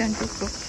ちょっと。